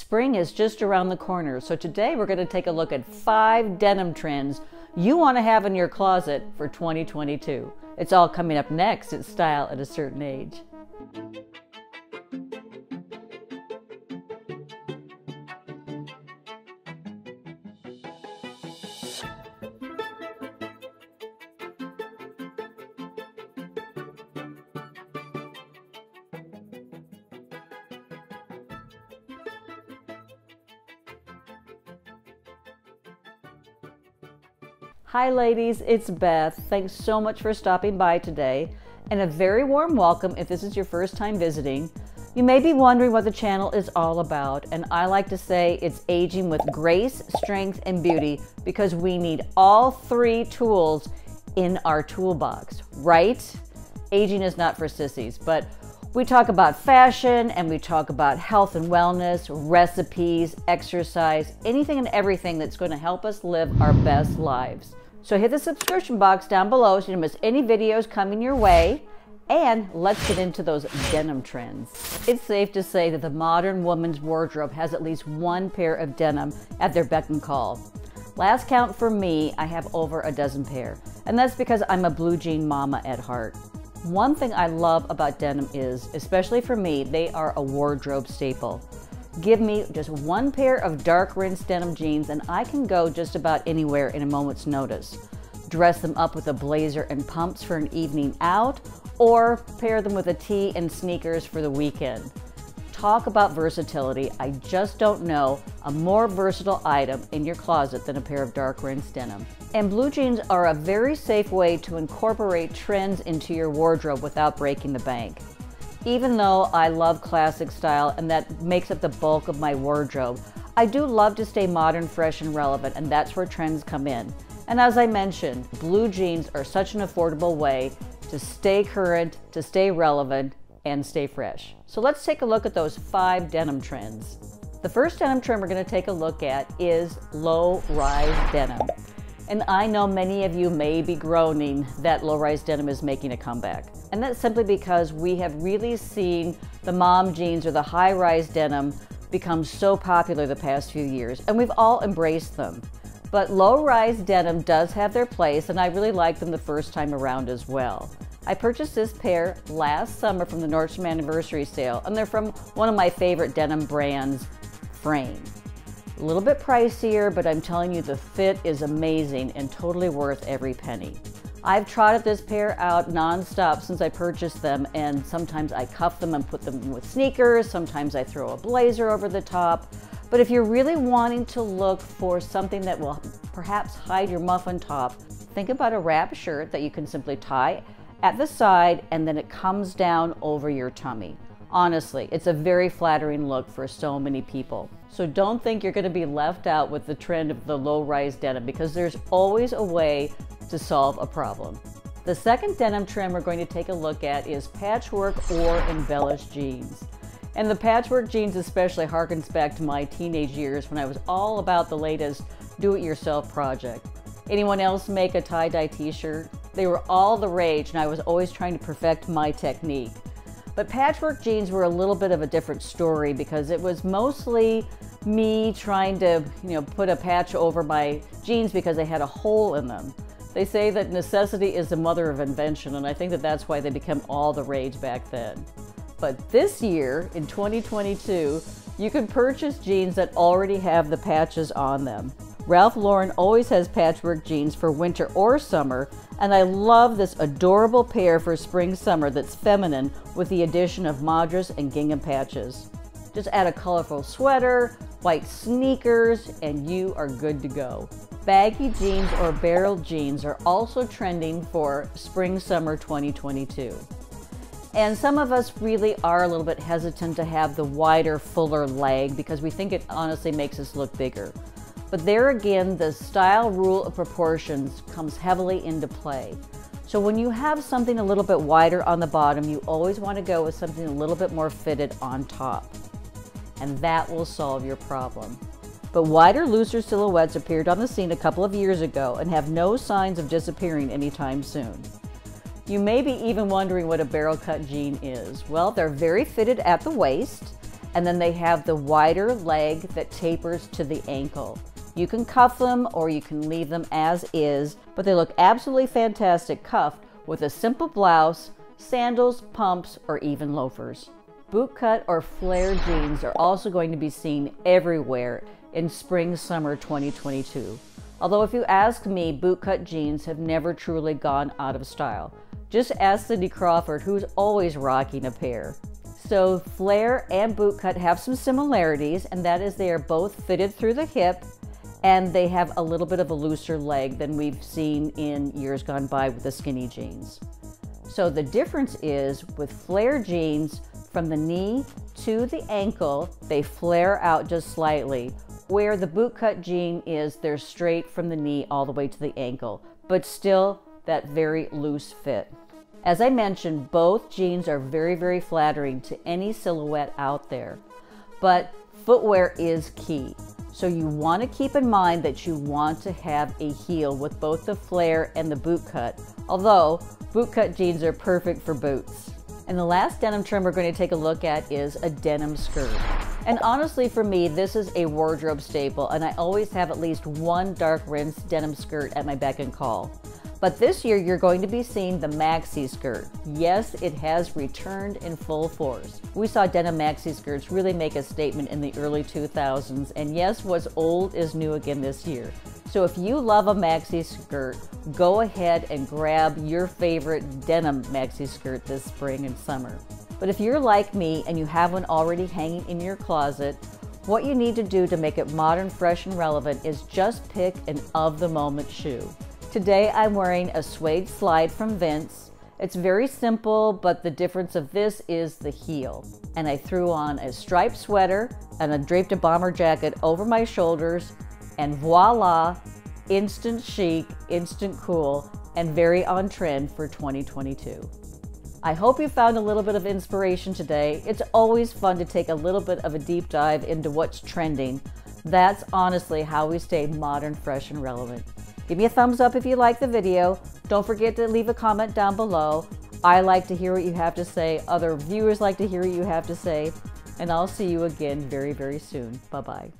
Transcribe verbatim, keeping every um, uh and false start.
Spring is just around the corner, so today we're going to take a look at five denim trends you want to have in your closet for twenty twenty-two. It's all coming up next at Style at a Certain Age. Hi ladies, it's Beth. Thanks so much for stopping by today, and a very warm welcome if this is your first time visiting. You may be wondering what the channel is all about, and I like to say it's aging with grace, strength, and beauty, because we need all three tools in our toolbox, right? Aging is not for sissies, but we talk about fashion, and we talk about health and wellness, recipes, exercise, anything and everything that's going to help us live our best lives. So hit the subscription box down below so you don't miss any videos coming your way. And let's get into those denim trends. It's safe to say that the modern woman's wardrobe has at least one pair of denim at their beck and call. Last count for me, I have over a dozen pair, and that's because I'm a blue jean mama at heart. One thing I love about denim is, especially for me, they are a wardrobe staple. Give me just one pair of dark rinsed denim jeans and I can go just about anywhere in a moment's notice. Dress them up with a blazer and pumps for an evening out, or pair them with a tee and sneakers for the weekend. Talk about versatility, I just don't know a more versatile item in your closet than a pair of dark rinsed denim. And blue jeans are a very safe way to incorporate trends into your wardrobe without breaking the bank. Even though I love classic style and that makes up the bulk of my wardrobe, I do love to stay modern, fresh, and relevant, and that's where trends come in. And as I mentioned, blue jeans are such an affordable way to stay current, to stay relevant, and stay fresh. So let's take a look at those five denim trends. The first denim trend we're going to take a look at is low-rise denim. And I know many of you may be groaning that low-rise denim is making a comeback. And that's simply because we have really seen the mom jeans or the high-rise denim become so popular the past few years, and we've all embraced them. But low-rise denim does have their place, and I really liked them the first time around as well. I purchased this pair last summer from the Nordstrom Anniversary Sale, and they're from one of my favorite denim brands, Frame. A little bit pricier, but I'm telling you, the fit is amazing and totally worth every penny. I've trotted this pair out nonstop since I purchased them, and sometimes I cuff them and put them with sneakers, sometimes I throw a blazer over the top. But if you're really wanting to look for something that will perhaps hide your muffin top, think about a wrap shirt that you can simply tie at the side and then it comes down over your tummy. Honestly, it's a very flattering look for so many people. So don't think you're going to be left out with the trend of the low-rise denim, because there's always a way to solve a problem. The second denim trend we're going to take a look at is patchwork or embellished jeans. And the patchwork jeans especially harkens back to my teenage years when I was all about the latest do-it-yourself project. Anyone else make a tie-dye t-shirt? They were all the rage, and I was always trying to perfect my technique. But patchwork jeans were a little bit of a different story, because it was mostly me trying to, you know, put a patch over my jeans because they had a hole in them. They say that necessity is the mother of invention, and I think that that's why they became all the rage back then. But this year, in twenty twenty-two, you can purchase jeans that already have the patches on them. Ralph Lauren always has patchwork jeans for winter or summer, and I love this adorable pair for spring-summer that's feminine with the addition of Madras and gingham patches. Just add a colorful sweater, white sneakers, and you are good to go. Baggy jeans or barrel jeans are also trending for spring-summer twenty twenty-two. And some of us really are a little bit hesitant to have the wider, fuller leg because we think it honestly makes us look bigger. But there again, the style rule of proportions comes heavily into play. So when you have something a little bit wider on the bottom, you always want to go with something a little bit more fitted on top. And that will solve your problem. But wider, looser silhouettes appeared on the scene a couple of years ago and have no signs of disappearing anytime soon. You may be even wondering what a barrel cut jean is. Well, they're very fitted at the waist, and then they have the wider leg that tapers to the ankle. You can cuff them or you can leave them as is, but they look absolutely fantastic cuffed with a simple blouse, sandals, pumps, or even loafers. Bootcut or flare jeans are also going to be seen everywhere in spring-summer twenty twenty-two. Although if you ask me, bootcut jeans have never truly gone out of style. Just ask Cindy Crawford, who's always rocking a pair. So flare and bootcut have some similarities, and that is they are both fitted through the hip and they have a little bit of a looser leg than we've seen in years gone by with the skinny jeans. So the difference is with flare jeans, from the knee to the ankle, they flare out just slightly, where the bootcut jean is, they're straight from the knee all the way to the ankle, but still that very loose fit. As I mentioned, both jeans are very, very flattering to any silhouette out there, but footwear is key. So you want to keep in mind that you want to have a heel with both the flare and the bootcut, although bootcut jeans are perfect for boots. And the last denim trim we're going to take a look at is a denim skirt. And honestly, for me, this is a wardrobe staple, and I always have at least one dark rinse denim skirt at my beck and call. But this year, you're going to be seeing the maxi skirt. Yes, it has returned in full force. We saw denim maxi skirts really make a statement in the early two thousands, and yes, what's old is new again this year. So if you love a maxi skirt, go ahead and grab your favorite denim maxi skirt this spring and summer. But if you're like me and you have one already hanging in your closet, what you need to do to make it modern, fresh, and relevant is just pick an of-the-moment shoe. Today I'm wearing a suede slide from Vince. It's very simple, but the difference of this is the heel. And I threw on a striped sweater and I draped a bomber jacket over my shoulders, and voila, instant chic, instant cool, and very on trend for twenty twenty-two. I hope you found a little bit of inspiration today. It's always fun to take a little bit of a deep dive into what's trending. That's honestly how we stay modern, fresh, and relevant. Give me a thumbs up if you like the video. Don't forget to leave a comment down below. I like to hear what you have to say. Other viewers like to hear what you have to say. And I'll see you again very, very soon. Bye-bye.